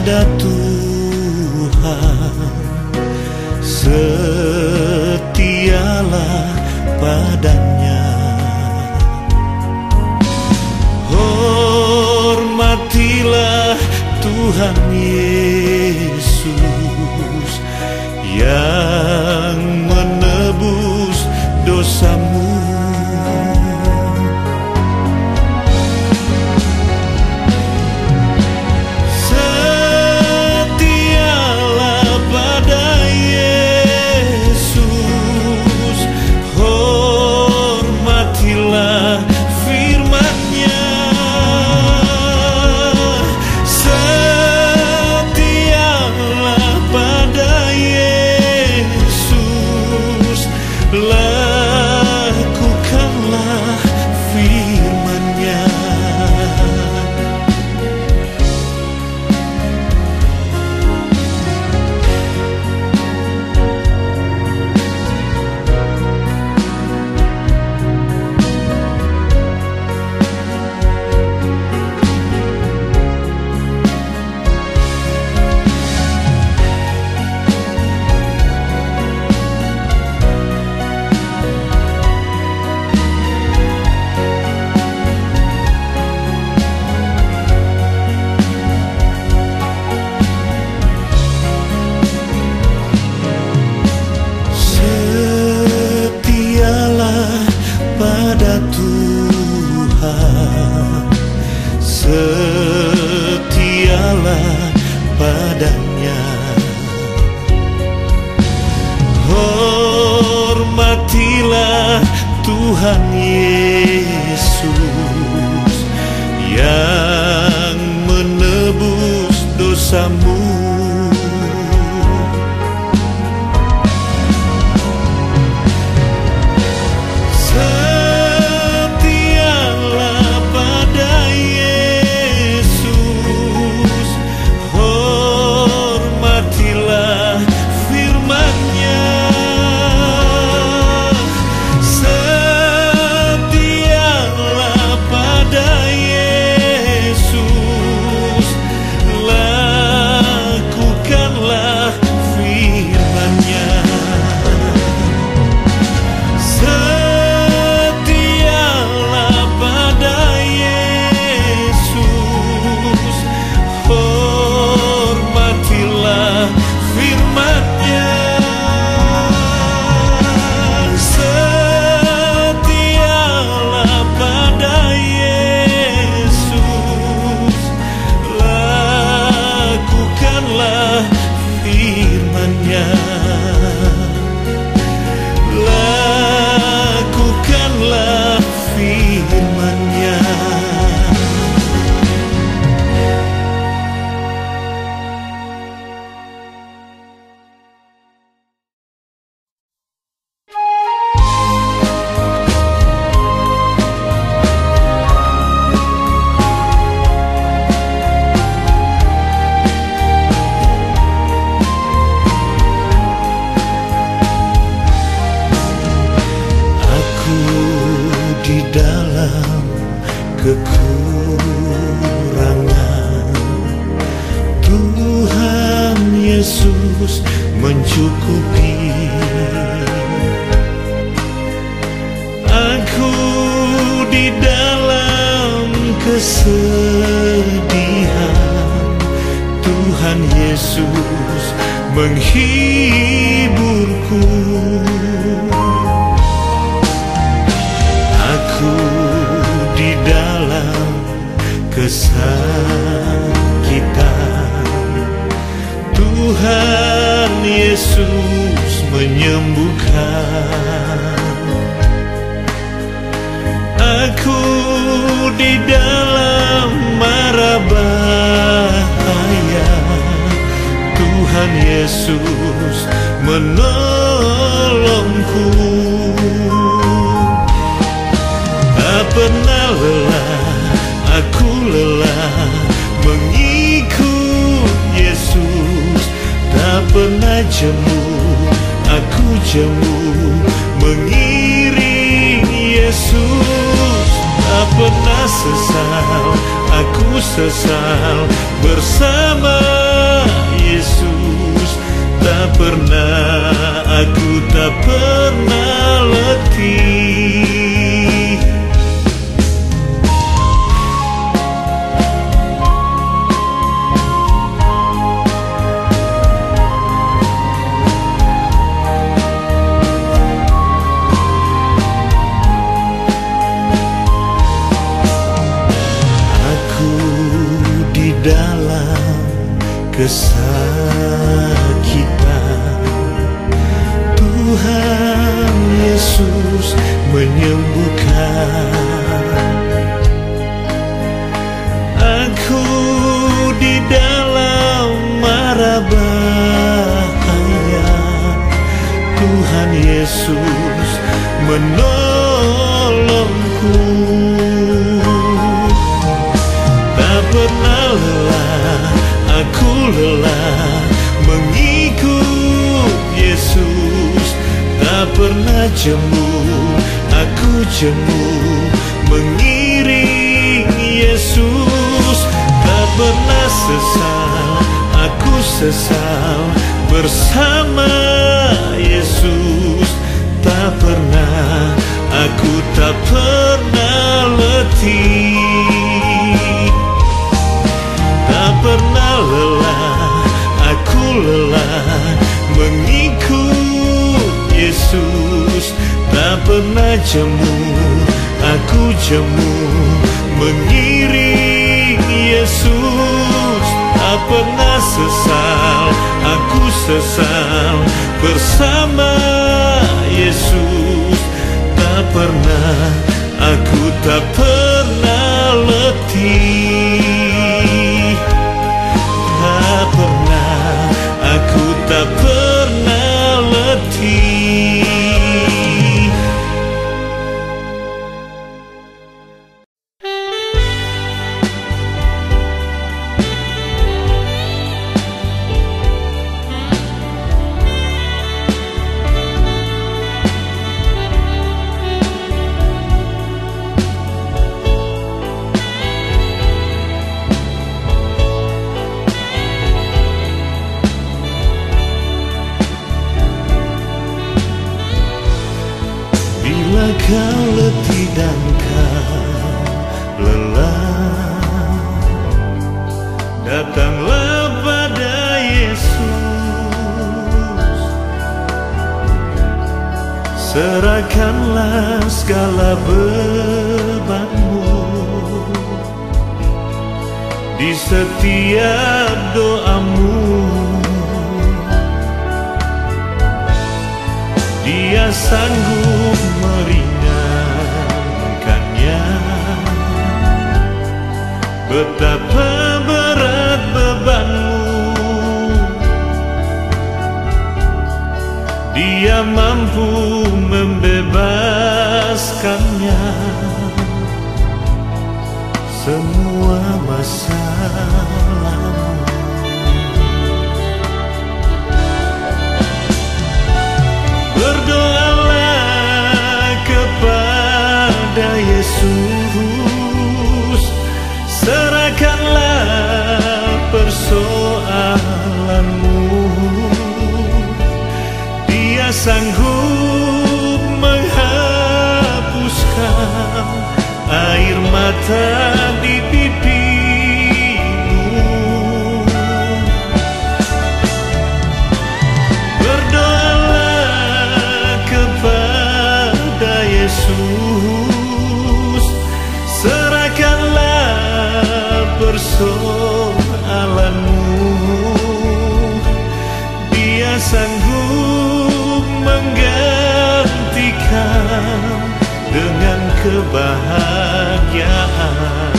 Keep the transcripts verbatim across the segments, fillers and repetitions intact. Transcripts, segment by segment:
ada Tuhan, setialah padanya. Hormatilah Tuhan Yesus yang menebus dosamu. Setialah padanya, hormatilah Tuhan Yesus yang menebus dosamu. Aku sesal bersama tak pernah, aku tak pernah letih. Aku di dalam kesakitan, Tuhan Yesus menyembuhkan. Aku di dalam mara bahaya, Tuhan Yesus menolongku. Tak pernah lelah, aku lelah mengikut Yesus. Tak pernah jemu, aku jemu mengiring Yesus. Tak pernah sesal, aku sesal bersama Yesus. Tak pernah, aku tak pernah letih. Tak pernah lelah, aku lelah mengikut Yesus. Tak pernah jemu, aku jemu mengiring Yesus. Tak pernah sesal, aku sesal bersama Yesus. Tak pernah, aku tak pernah letih. Tak pernah, aku tak pernah letih. Kau letih dan kau lelah, datanglah pada Yesus. Serahkanlah segala bebanmu di setiap doamu. Dia sanggup meringankannya, betapa berat bebanmu. Dia mampu membebaskannya semua masalahmu. Berdoalah kepada Yesus, serahkanlah persoalanmu. Dia sanggup menghapuskan air mata di pipimu. Yesus, serahkanlah persoalanmu. Dia sanggup menggantikan dengan kebahagiaan.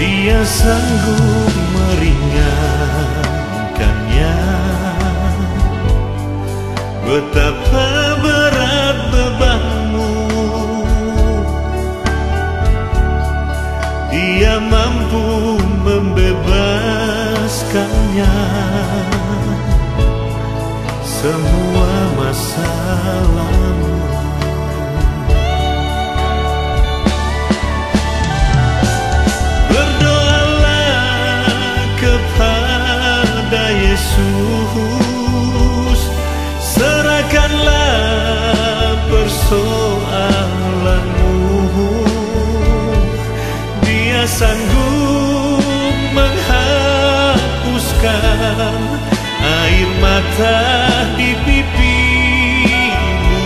Dia sanggup meringankannya, betapa berat bebanmu, Dia mampu membebaskannya. Semua masalahmu, berdoalah kepada Yesus, serahkanlah persoalanmu, Dia sanggup menghapuskan air mata di pipimu.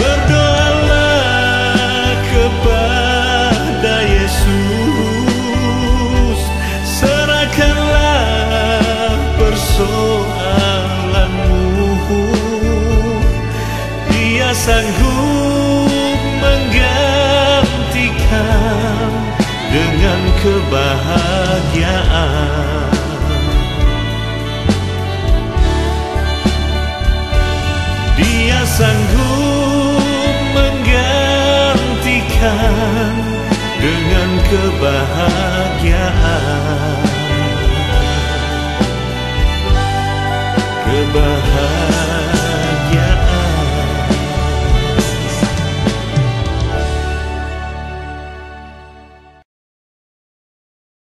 Berdoalah kepada Yesus, serahkanlah persoalanmu, Dia sanggup menggantikan dengan kebahagiaan. Dia sanggup menggantikan dengan kebahagiaan. Kebahagiaan.